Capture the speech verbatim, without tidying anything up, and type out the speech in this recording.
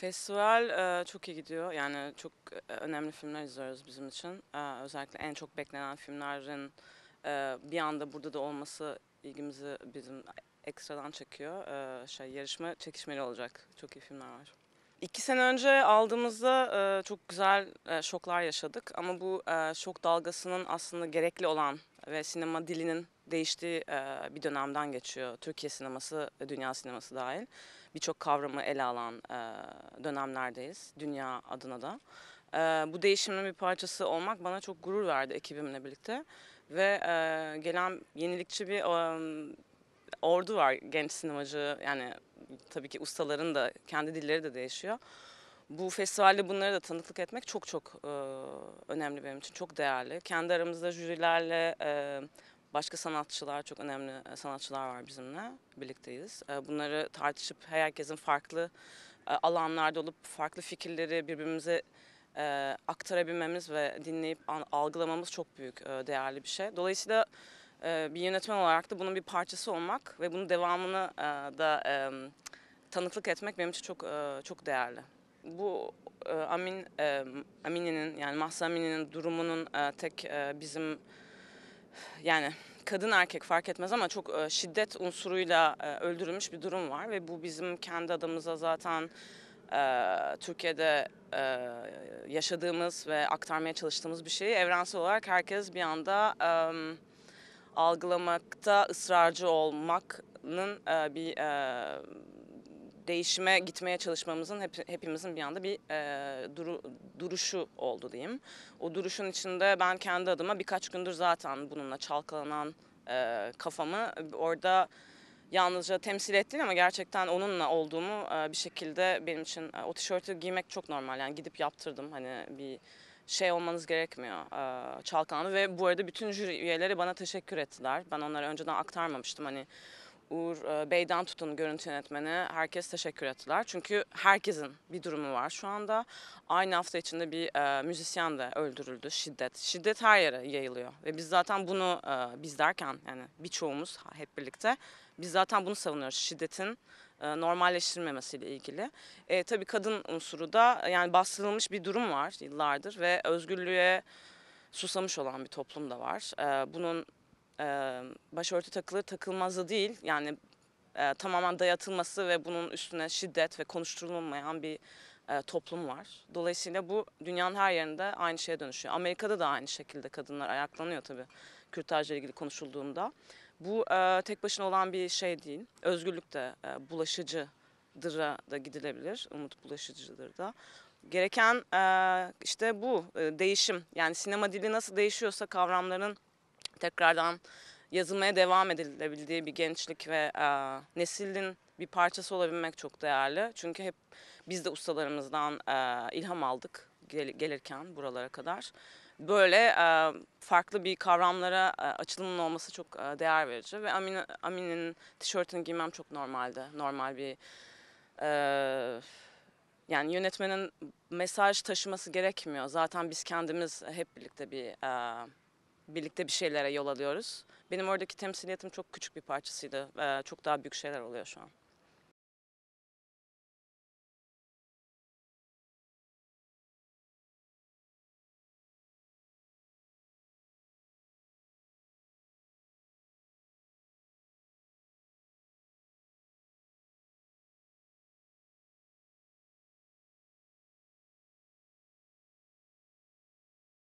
Festival e, çok iyi gidiyor. Yani çok önemli filmler izliyoruz bizim için. E, özellikle en çok beklenen filmlerin e, bir anda burada da olması ilgimizi bizim ekstradan çekiyor. E, şey, yarışma çekişmeli olacak. Çok iyi filmler var. İki sene önce aldığımızda e, çok güzel e, şoklar yaşadık. Ama bu e, şok dalgasının aslında gerekli olan ve sinema dilinin değiştiği bir dönemden geçiyor. Türkiye sineması, dünya sineması dahil. Birçok kavramı ele alan dönemlerdeyiz, dünya adına da. Bu değişimin bir parçası olmak bana çok gurur verdi ekibimle birlikte. Ve gelen yenilikçi bir ordu var, genç sinemacı. Yani tabii ki ustaların da, kendi dilleri de değişiyor. Bu festivalde bunlara da tanıklık etmek çok çok e, önemli benim için, çok değerli. Kendi aramızda jürilerle e, başka sanatçılar, çok önemli sanatçılar var bizimle, birlikteyiz. E, bunları tartışıp herkesin farklı e, alanlarda olup farklı fikirleri birbirimize e, aktarabilmemiz ve dinleyip an, algılamamız çok büyük, e, değerli bir şey. Dolayısıyla e, bir yönetmen olarak da bunun bir parçası olmak ve bunun devamını e, da e, tanıklık etmek benim için çok e, çok değerli. Bu Amin Amini'nin yani Mahsa Amini'nin durumunun tek bizim, yani kadın erkek fark etmez ama çok şiddet unsuruyla öldürülmüş bir durum var ve bu bizim kendi adımıza zaten Türkiye'de yaşadığımız ve aktarmaya çalıştığımız bir şeyi evrensel olarak herkes bir anda algılamakta ısrarcı olmanın bir değişime gitmeye çalışmamızın hep, hepimizin bir anda bir e, duru, duruşu oldu diyeyim. O duruşun içinde ben kendi adıma birkaç gündür zaten bununla çalkalanan e, kafamı orada yalnızca temsil ettiğim ama gerçekten onunla olduğumu e, bir şekilde benim için e, o tişörtü giymek çok normal. Yani gidip yaptırdım, hani bir şey olmanız gerekmiyor, e, çalkalandı ve bu arada bütün jüri üyeleri bana teşekkür ettiler. Ben onları önceden aktarmamıştım, hani Uğur Bey'den tutun görüntü yönetmeni, herkes teşekkür ettiler. Çünkü herkesin bir durumu var şu anda. Aynı hafta içinde bir e, müzisyen de öldürüldü, şiddet. Şiddet her yere yayılıyor ve biz zaten bunu, e, biz derken yani birçoğumuz hep birlikte, biz zaten bunu savunuyoruz. Şiddetin e, normalleştirilmemesiyle ilgili. E, tabii kadın unsuru da, yani bastırılmış bir durum var yıllardır ve özgürlüğe susamış olan bir toplum da var. E, bunun Ee, başörtü takılır takılmazı değil, yani e, tamamen dayatılması ve bunun üstüne şiddet ve konuşturulmayan bir e, toplum var. Dolayısıyla bu dünyanın her yerinde aynı şeye dönüşüyor. Amerika'da da aynı şekilde kadınlar ayaklanıyor tabii kürtajla ilgili konuşulduğunda. Bu e, tek başına olan bir şey değil. Özgürlük de e, bulaşıcıdır'a da gidilebilir. Umut bulaşıcıdır da. Gereken e, işte bu e, değişim. Yani sinema dili nasıl değişiyorsa kavramların tekrardan yazılmaya devam edilebildiği bir gençlik ve e, neslin bir parçası olabilmek çok değerli. Çünkü hep biz de ustalarımızdan e, ilham aldık gel gelirken buralara kadar. Böyle e, farklı bir kavramlara e, açılımın olması çok e, değer verici ve Amin, Amin'in tişörtünü giymem çok normaldi. Normal bir... E, Yani yönetmenin mesaj taşıması gerekmiyor. Zaten biz kendimiz hep birlikte bir... E, Birlikte bir şeylere yol alıyoruz. Benim oradaki temsiliyetim çok küçük bir parçasıydı. Ee, çok daha büyük şeyler oluyor şu an.